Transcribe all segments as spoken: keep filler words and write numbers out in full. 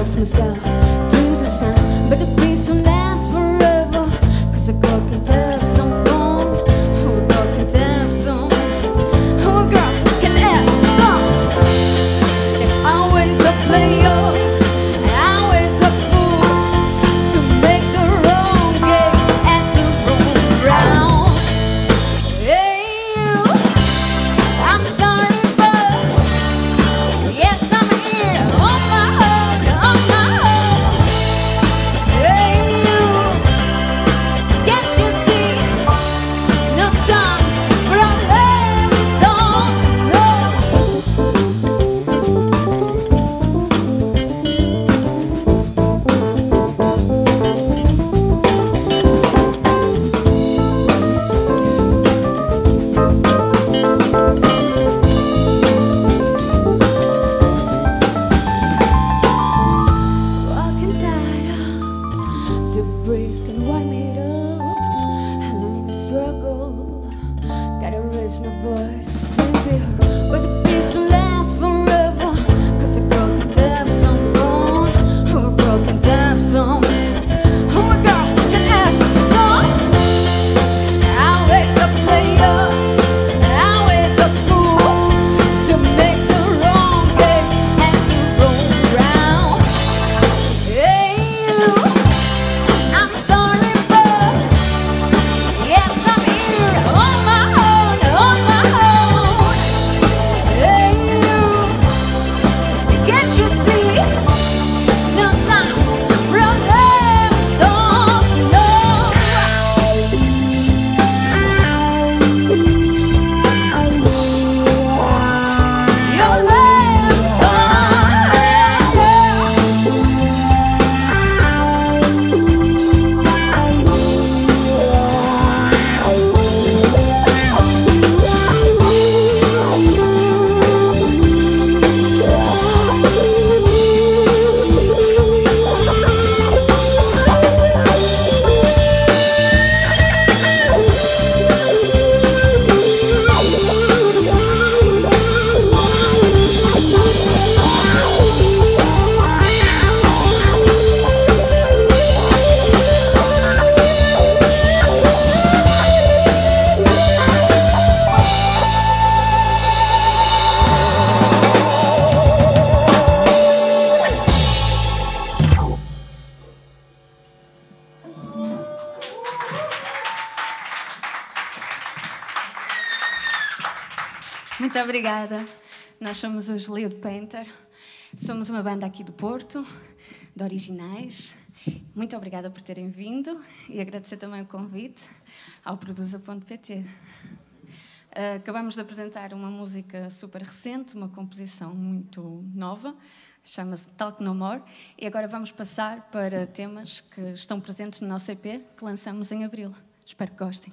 lost myself to the sun, but the peace will last forever, cause a girl can have some fun. Oh, a girl can have some. Oh, a girl can have some. They're always a player, always a fool, to make the wrong game at the wrong ground. Hey, you, I'm sorry. Muito obrigada. Nós somos os Leo Painter, somos uma banda aqui do Porto, de originais. Muito obrigada por terem vindo e agradecer também o convite ao Produza ponto P T. Acabamos de apresentar uma música super recente, uma composição muito nova, chama-se Talk No More, e agora vamos passar para temas que estão presentes no nosso E P, que lançamos em abril. Espero que gostem.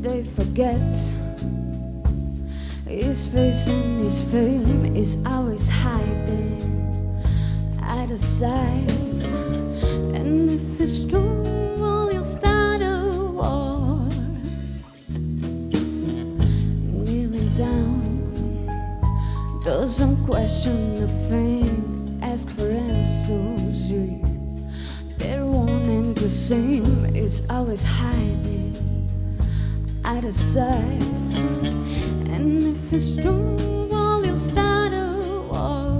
They forget his face and his fame is always hiding out of sight. And if it's true, well, he'll start a war. Kneeling down, doesn't question the thing, ask for answers. They're one and the same, is always hiding out of sight. And if it's true, well, you'll start a war.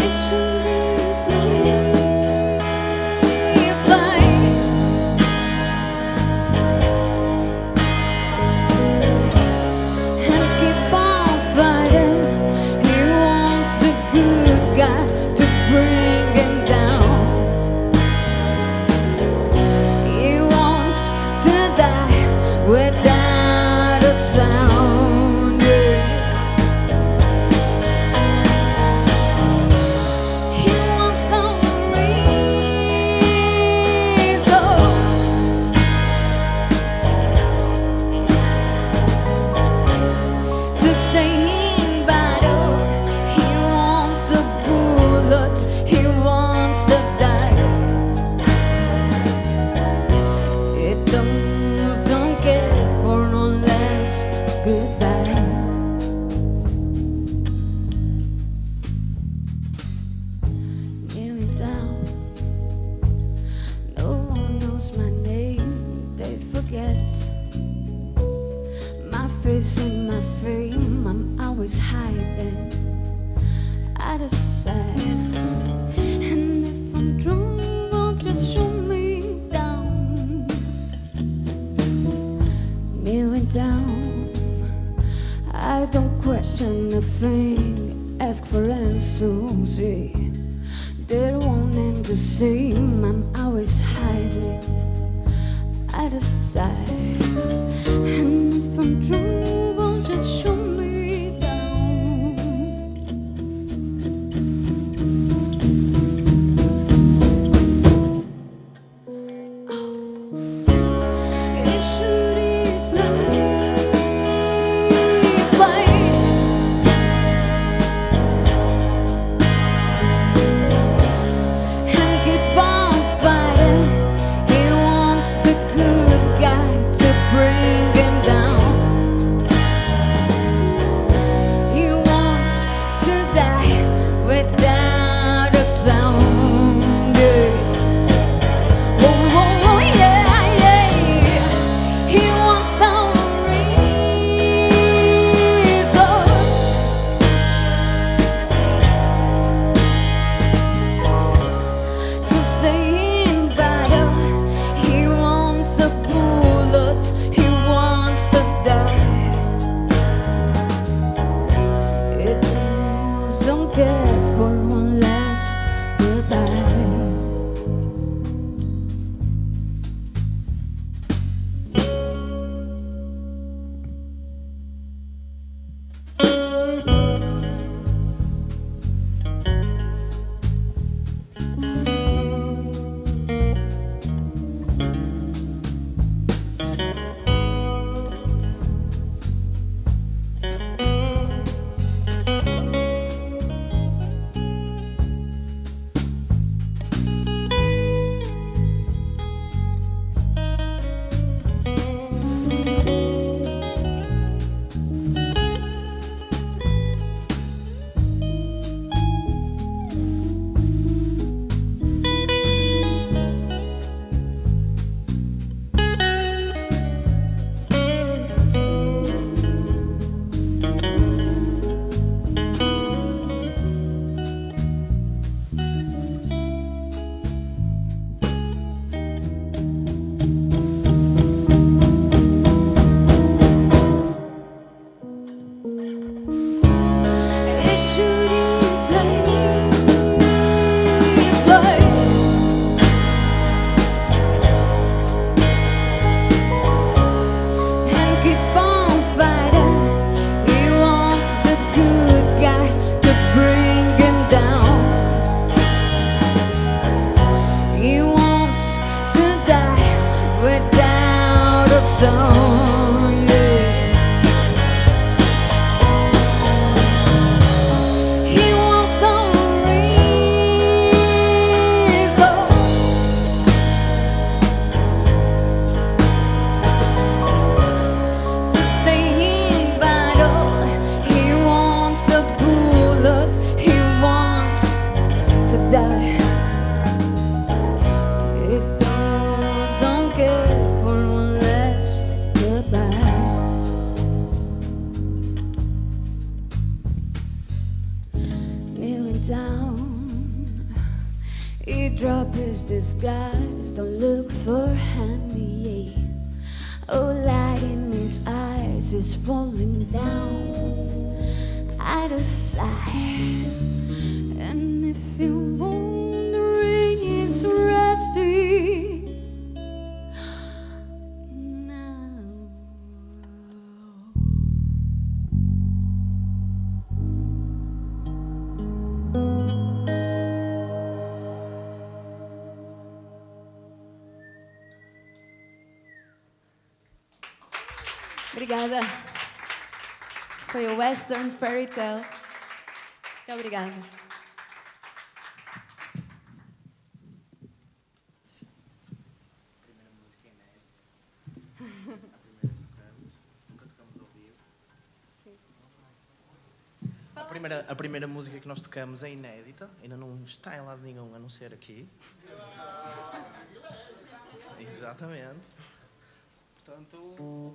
It should easily question a thing, ask for answers. They won't end the same. I'm always hiding out of sight. And if I'm trouble, just show me down. Oh. It should is now. Drop his disguise, don't look for handy. Oh, light in his eyes is falling down out of sight. And if you're wondering, it's rusty. Obrigada. Foi o Western Fairytale. Muito obrigada. Primeira música inédita. Nunca tocamos ao vivo. Sim. A primeira, a primeira música que nós tocamos é inédita. Ainda não está em lado nenhum, a não ser aqui. Exatamente. Portanto,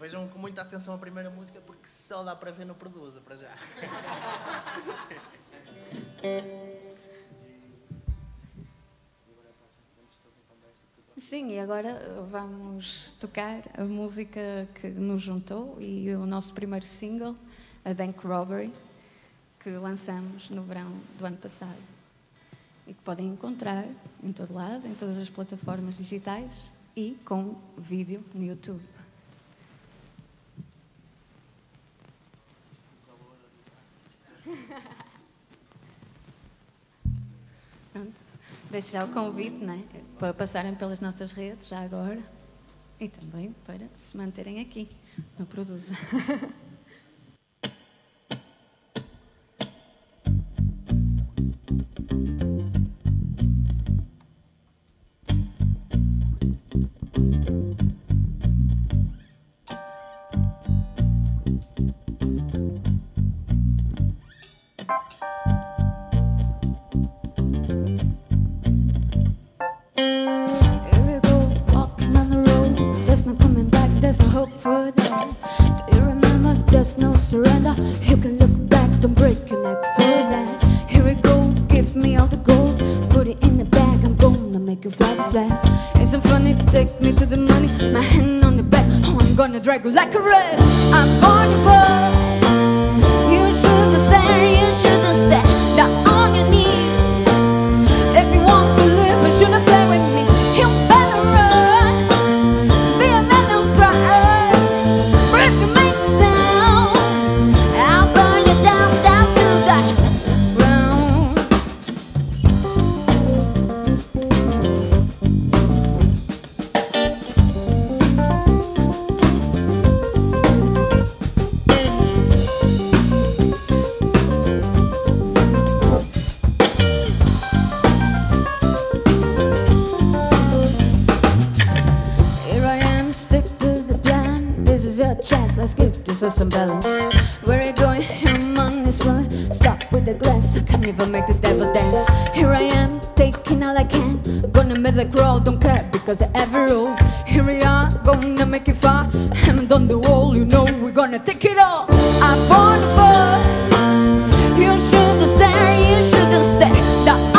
vejam com muita atenção a primeira música, porque só dá para ver no Produza, para já. Sim, e agora vamos tocar a música que nos juntou e o nosso primeiro single, A Bank Robbery, que lançamos no verão do ano passado e que podem encontrar em todo lado, em todas as plataformas digitais e com vídeo no YouTube. Pronto, deixo já o convite, né, para passarem pelas nossas redes já agora e também para se manterem aqui no Produza. Like a red, I'm born to burn. You should stare, you should stare down on your knees. If you want to live, you shouldn't play with me. You better run, be a man of pride. For if you make sound, I'll burn you down, down to that some balance. Where are you going? Your money's flowing. Stop with the glass. You can even make the devil dance. Here I am, taking all I can. Gonna make the grow, don't care because I ever roll. Here we are, gonna make it far. Hand on the wall, you know we're gonna take it all. I'm born to burn. You should stare, you should stare. That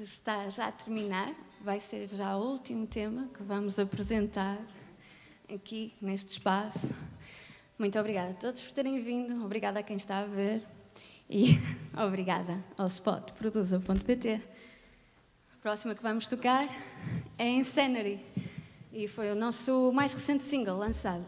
está já a terminar, vai ser já o último tema que vamos apresentar aqui neste espaço. Muito obrigada a todos por terem vindo, obrigada a quem está a ver e obrigada ao spot Produza ponto pt. próxima que vamos tocar é Insanity, e foi o nosso mais recente single lançado.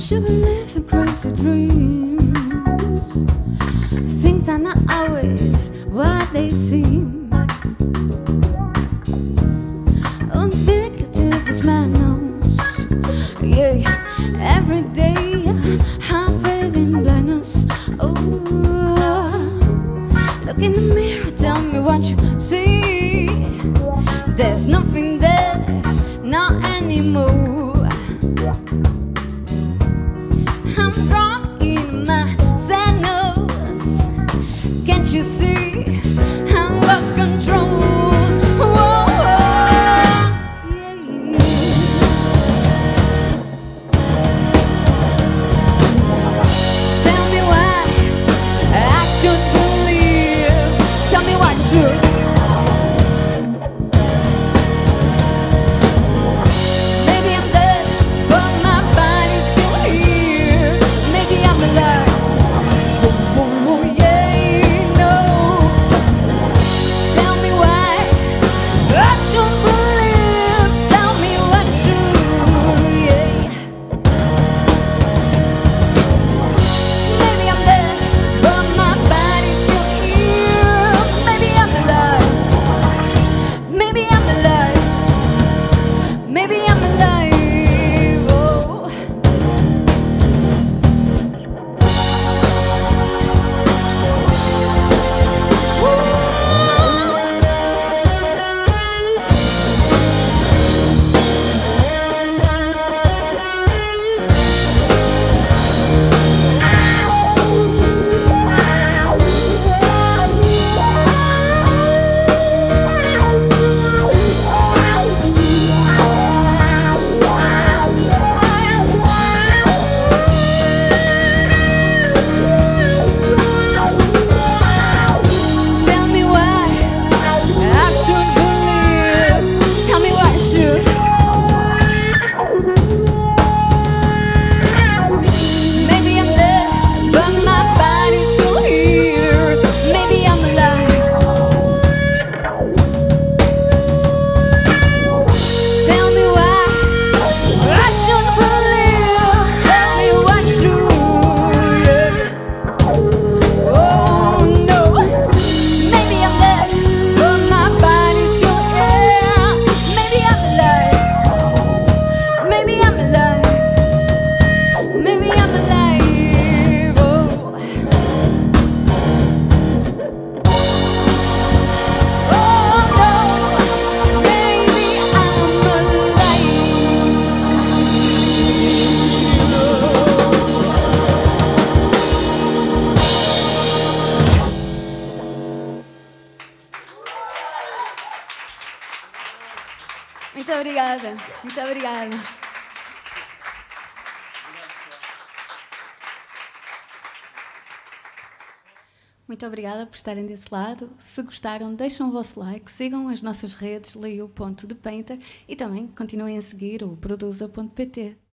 Tell me why obrigada. Muito obrigada. Muito obrigada por estarem desse lado. Se gostaram, deixam o vosso like, sigam as nossas redes, Leo Painter, e também continuem a seguir o Produza ponto pt.